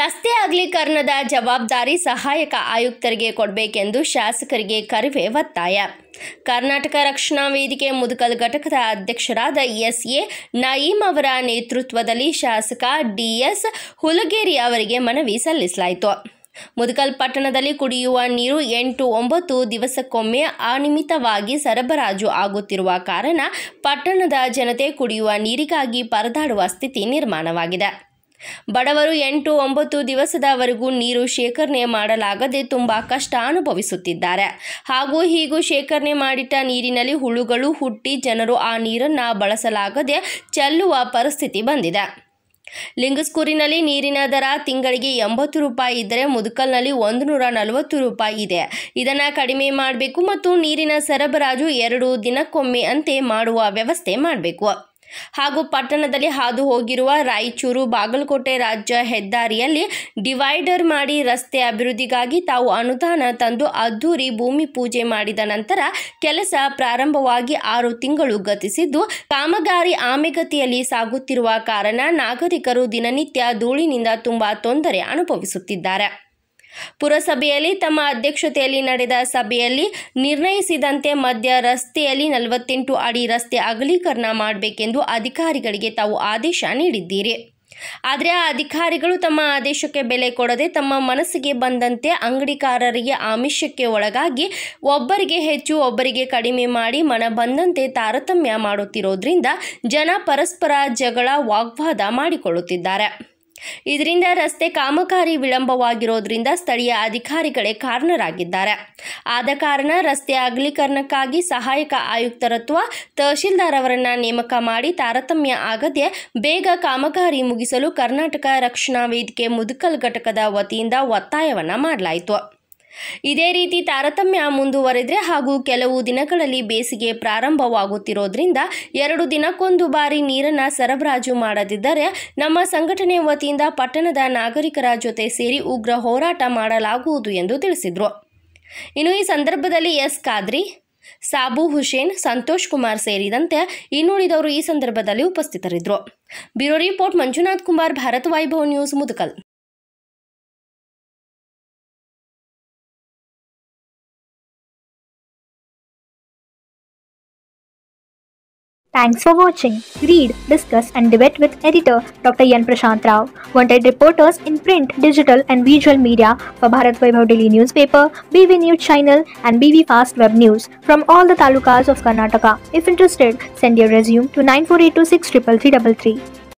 ರಸ್ತೆ ಅಗಲೀಕರಣದ ಜವಾಬ್ದಾರಿ ಸಹಾಯಕ ಆಯುಕ್ತರಿಗೆ ಕೊಡಬೇಕೆಂದು ಶಾಸಕರಿಗೆ ಕರವೇ ಒತ್ತಾಯ. ಕರ್ನಾಟಕ ರಕ್ಷಣಾ ವೇದಿಕೆ ಮುದಗಲ್ ಘಟಕದ ಅಧ್ಯಕ್ಷರಾದ ಎಸ್ಎ ನಯೀಂ ಅವರ ನೇತೃತ್ವದಲ್ಲಿ ಶಾಸಕ ಡಿಎಸ್ ಹುಲಗೇರಿ ಅವರಿಗೆ ಮನವಿ ಸಲ್ಲಿಸಲಾಯಿತು. ಮುದಗಲ್ ಪಟ್ಟಣದಲ್ಲಿ ಕುಡಿಯುವ ನೀರು 8-9 ದಿವಸಕ್ಕೊಮ್ಮೆ ಅನಿಯಮಿತವಾಗಿ ಸರಬರಾಜು ಆಗುತ್ತಿರುವ ಕಾರಣ ಪಟ್ಟಣದ ಜನತೆ ಕುಡಿಯುವ ನೀರಿಗಾಗಿ ಪರದಾಡುವ ಸ್ಥಿತಿ ನಿರ್ಮಾಣವಾಗಿದೆ. ಬಡವರು 8-9 ದಿವಸದವರೆಗೂ ನೀರು ಶೇಖರಣೆ ಮಾಡಲಾಗದೆ ತುಂಬಾ ಕಷ್ಟ ಅನುಭವಿಸುತ್ತಿದ್ದಾರೆ. ಹಾಗೂ ಹೀಗೂ ಶೇಖರಣೆ ಮಾಡಿಟ್ಟ ನೀರಿನಲ್ಲಿ ಹುಳುಗಳು ಹುಟ್ಟಿ ಜನರು ಆ ನೀರನ್ನು ಬಳಸಲಾಗದೆ ಚೆಲ್ಲುವ ಪರಿಸ್ಥಿತಿ ಬಂದಿದೆ. ಲಿಂಗಸ್ಕೂರಿನಲ್ಲಿ ನೀರಿನ ದರ ತಿಂಗಳಿಗೆ ₹80 ಇದ್ದರೆ ಮುದಕಲ್ನಲ್ಲಿ ₹140 ಇದೆ. ಇದನ್ನು ಕಡಿಮೆ ಮಾಡಬೇಕು ಮತ್ತು ನೀರಿನ ಸರಬರಾಜು 2 ದಿನಕ್ಕೊಮ್ಮೆ ಅಂತೆ ಮಾಡುವ ವ್ಯವಸ್ಥೆ ಮಾಡಬೇಕು. ಹಾಗೂ ಪಟ್ಟಣದಲ್ಲಿ ಹಾದು ಹೋಗಿರುವ ರಾಯಚೂರು ಬಾಗಲಕೋಟೆ ರಾಜ್ಯ ಹೆದ್ದಾರಿಯಲ್ಲಿ ಡಿವೈಡರ್ ಮಾಡಿ ರಸ್ತೆ ಅಭಿವೃದ್ಧಿಗಾಗಿ ತಾವು ಅನುದಾನ ತಂದು ಅದ್ದೂರಿ ಭೂಮಿ ಪೂಜೆ ಮಾಡಿದ ನಂತರ ಕೆಲಸ ಪ್ರಾರಂಭವಾಗಿ 6 ತಿಂಗಳು ಗತಿಸಿದ್ದು, ಕಾಮಗಾರಿ ಆಮೆಗತಿಯಲ್ಲಿ ಸಾಗುತ್ತಿರುವ ಕಾರಣ ನಾಗರಿಕರು ದಿನನಿತ್ಯ ಧೂಳಿನಿಂದ ತುಂಬಾ ತೊಂದರೆ ಅನುಭವಿಸುತ್ತಿದ್ದಾರೆ. ಪುರಸಭೆಯಲ್ಲಿ ತಮ್ಮ ಅಧ್ಯಕ್ಷತೆಯಲ್ಲಿ ನಡೆದ ಸಭೆಯಲ್ಲಿ ನಿರ್ಣಯಿಸಿದಂತೆ ಮಧ್ಯ ರಸ್ತೆಯಲ್ಲಿ 48 ಅಡಿ ರಸ್ತೆ ಅಗಲೀಕರಣ ಮಾಡಬೇಕೆಂದು ಅಧಿಕಾರಿಗಳಿಗೆ ತಾವು ಆದೇಶ ನೀಡಿದ್ದೀರಿ. ಆದರೆ ಆ ಅಧಿಕಾರಿಗಳು ತಮ್ಮ ಆದೇಶಕ್ಕೆ ಬೆಲೆ ಕೊಡದೆ ತಮ್ಮ ಮನಸ್ಸಿಗೆ ಬಂದಂತೆ ಅಂಗಡಿಕಾರರಿಗೆ ಆಮಿಷಕ್ಕೆ ಒಳಗಾಗಿ ಒಬ್ಬರಿಗೆ ಹೆಚ್ಚು ಒಬ್ಬರಿಗೆ ಕಡಿಮೆ ಮಾಡಿ ಮನ ಬಂದಂತೆ ತಾರತಮ್ಯ ಮಾಡುತ್ತಿರೋದ್ರಿಂದ ಜನ ಪರಸ್ಪರ ಜಗಳ ವಾಗ್ವಾದ ಮಾಡಿಕೊಳ್ಳುತ್ತಿದ್ದಾರೆ. ಇದರಿಂದ ರಸ್ತೆ ಕಾಮಗಾರಿ ವಿಳಂಬವಾಗಿರೋದ್ರಿಂದ ಸ್ಥಳೀಯ ಅಧಿಕಾರಿಗಳೇ ಕಾರಣರಾಗಿದ್ದಾರೆ. ಆದ ಕಾರಣ ರಸ್ತೆ ಅಗಲೀಕರಣಕ್ಕಾಗಿ ಸಹಾಯಕ ಆಯುಕ್ತರತ್ವ ತಹಶೀಲ್ದಾರ್ ಅವರನ್ನು ನೇಮಕ ಮಾಡಿ ತಾರತಮ್ಯ ಆಗದೆ ಬೇಗ ಕಾಮಗಾರಿ ಮುಗಿಸಲು ಕರ್ನಾಟಕ ರಕ್ಷಣಾ ವೇದಿಕೆ ಮುದಕಲ್ ಘಟಕದ ವತಿಯಿಂದ ಒತ್ತಾಯವನ್ನು ಮಾಡಲಾಯಿತು. ಇದೇ ರೀತಿ ತಾರತಮ್ಯ ಮುಂದುವರೆದರೆ ಹಾಗೂ ಕೆಲವು ದಿನಗಳಲ್ಲಿ ಬೇಸಿಗೆ ಪ್ರಾರಂಭವಾಗುತ್ತಿರೋದ್ರಿಂದ 2 ದಿನಕ್ಕೊಂದು ಬಾರಿ ನೀರನ್ನು ಸರಬರಾಜು ಮಾಡದಿದ್ದರೆ ನಮ್ಮ ಸಂಘಟನೆ ವತಿಯಿಂದ ಪಟ್ಟಣದ ನಾಗರಿಕರ ಜೊತೆ ಸೇರಿ ಉಗ್ರ ಹೋರಾಟ ಮಾಡಲಾಗುವುದು ಎಂದು ತಿಳಿಸಿದರು. ಇನ್ನು ಈ ಸಂದರ್ಭದಲ್ಲಿ ಎಸ್ ಖಾದ್ರಿ, ಸಾಬು ಹುಸೇನ್, ಸಂತೋಷ್ ಕುಮಾರ್ ಸೇರಿದಂತೆ ಇನ್ನುಳಿದವರು ಈ ಸಂದರ್ಭದಲ್ಲಿ ಉಪಸ್ಥಿತರಿದ್ದರು. Bureau report Manjunath Kumar, Bharat Vaibhav news, Mudkal. Thanks for watching. Read, discuss and debate with editor Dr. Yan Prashant Rao. Wanted reporters in print, digital and visual media for Bharathvaibhav Daily Newspaper, BV News Channel and BV Fast Web News from all the talukas of Karnataka. If interested, send your resume to 9482633333.